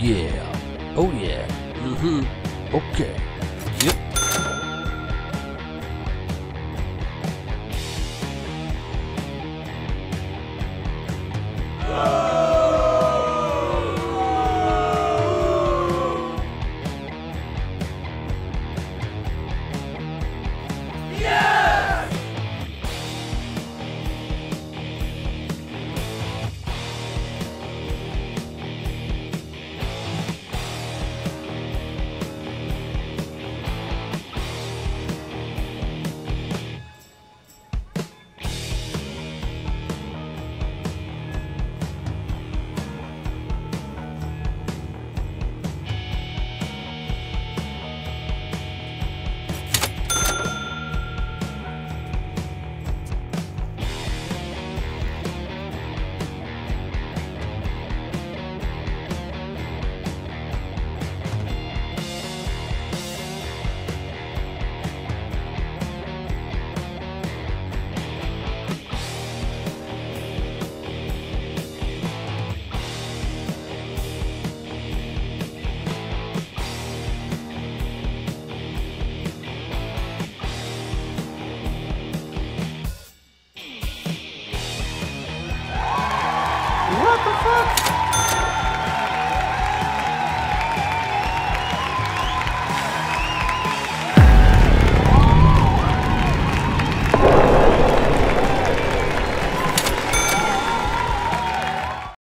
Yeah. Oh yeah. Mm-hmm. Okay. Yep. What the fuck?